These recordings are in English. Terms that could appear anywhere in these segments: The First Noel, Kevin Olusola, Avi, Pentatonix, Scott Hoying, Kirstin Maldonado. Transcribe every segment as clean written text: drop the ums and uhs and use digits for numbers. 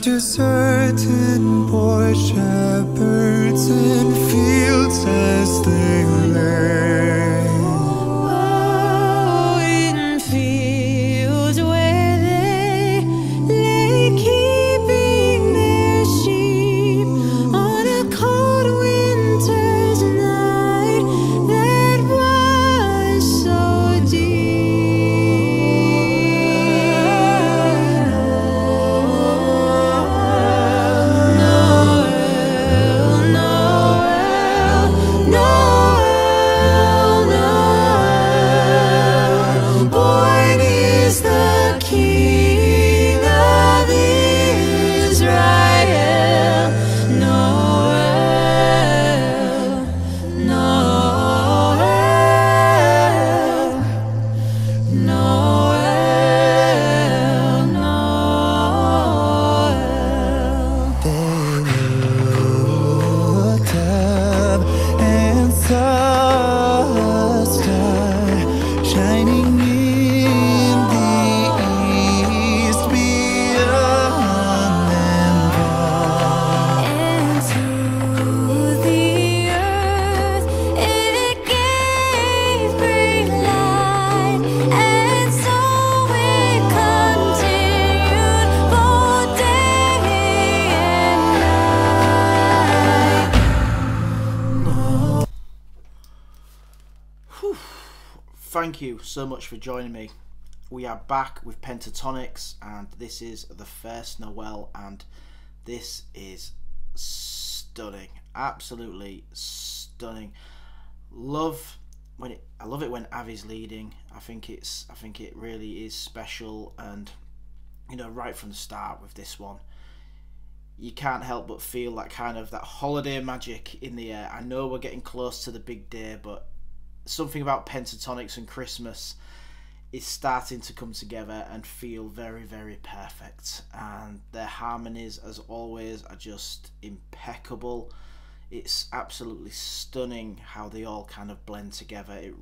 just a certain poor shepherds in fields as they lay. Oh, in fields where they lay, keeping their sheep on a cold winter's night that was so deep. Noel, Noel, Noel, Noel, Noel, born is the King of Israel. Noel, Noel, Noel, Noel. They looked up and saw a star shining in the east beyond them all. And to the earth it gave great light, and so it continued for day and night. Thank you so much for joining me. We are back with Pentatonix, and this is The First Noel, and this is stunning, absolutely stunning. I love it when Avi's leading. I think it really is special, and you know, right from the start with this one, you can't help but feel that kind of that holiday magic in the air. I know we're getting close to the big day, but something about Pentatonix and Christmas is starting to come together and feel very, very perfect. And their harmonies, as always, are just impeccable. It's absolutely stunning how they all kind of blend together. It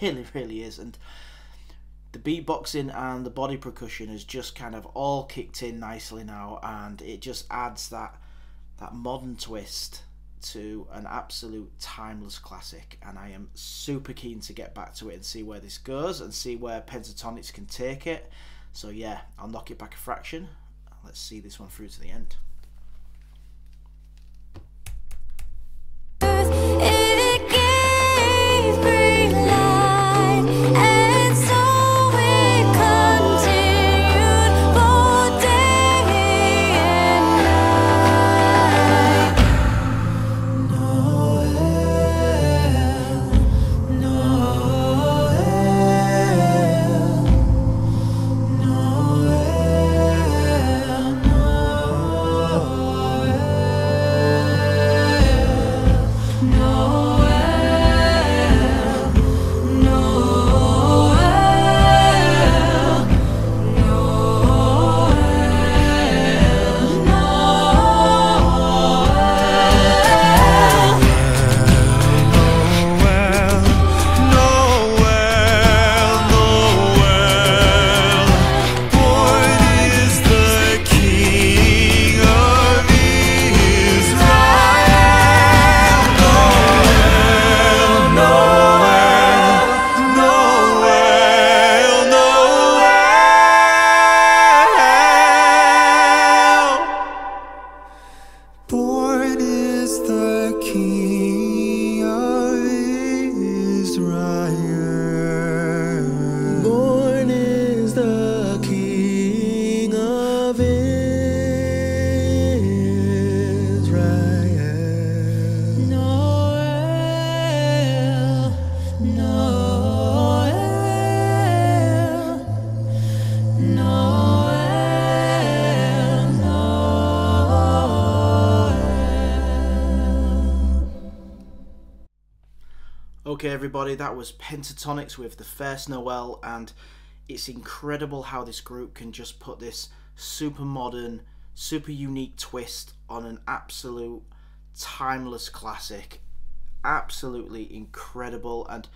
really, really is. And the beatboxing and the body percussion has just kind of all kicked in nicely now, and it just adds that modern twist to an absolute timeless classic. And I am super keen to get back to it and see where this goes and see where Pentatonix can take it. So yeah, I'll knock it back a fraction. Let's see this one through to the end. Okay everybody, that was Pentatonix with The First Noel, and it's incredible how this group can just put this super modern, super unique twist on an absolute timeless classic. Absolutely incredible. And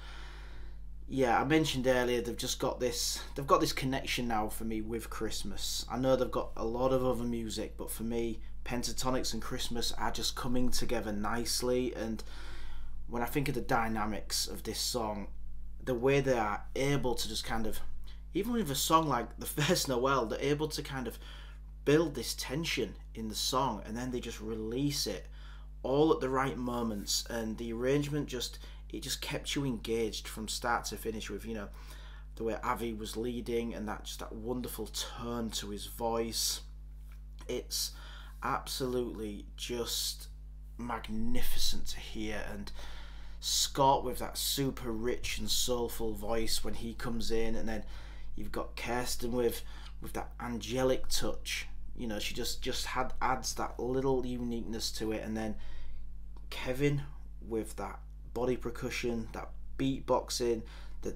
yeah, I mentioned earlier they've got this connection now for me with Christmas. I know they've got a lot of other music, but for me, Pentatonix and Christmas are just coming together nicely. And when I think of the dynamics of this song, the way they are able to just kind of, even with a song like The First Noel, they're able to kind of build this tension in the song, and then they just release it all at the right moments. And the arrangement just kept you engaged from start to finish, with, you know, the way Avi was leading and that wonderful turn to his voice. It's absolutely just magnificent to hear. And Scott with that super rich and soulful voice when he comes in, and then you've got Kirstin with that angelic touch. You know, she just adds that little uniqueness to it. And then Kevin with that body percussion, that beatboxing, the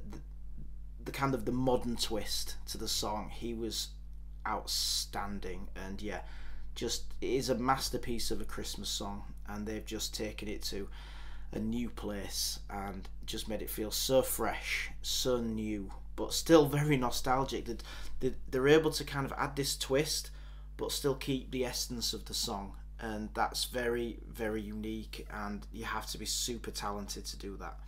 kind of the modern twist to the song. He was outstanding. And yeah, it is a masterpiece of a Christmas song, and they've just taken it to a new place and just made it feel so fresh, so new, but still very nostalgic. They're able to kind of add this twist but still keep the essence of the song, and that's very, very unique, and you have to be super talented to do that.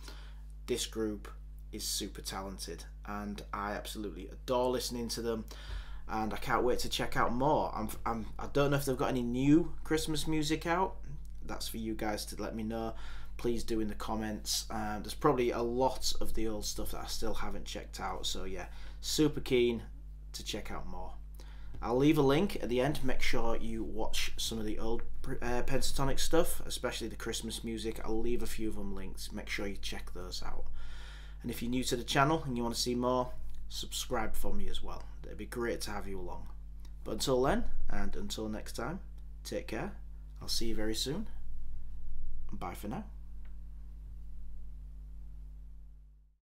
This group is super talented, and I absolutely adore listening to them, and I can't wait to check out more. I don't know if they've got any new Christmas music out. That's for you guys to let me know. Please do in the comments. There's probably a lot of the old stuff that I still haven't checked out, so yeah, super keen to check out more. I'll leave a link at the end. Make sure you watch some of the old Pentatonix stuff, especially the Christmas music. I'll leave a few of them linked. Make sure you check those out. And if you're new to the channel and you want to see more, subscribe for me as well. It'd be great to have you along. But until then, and until next time, take care. I'll see you very soon. Bye for now.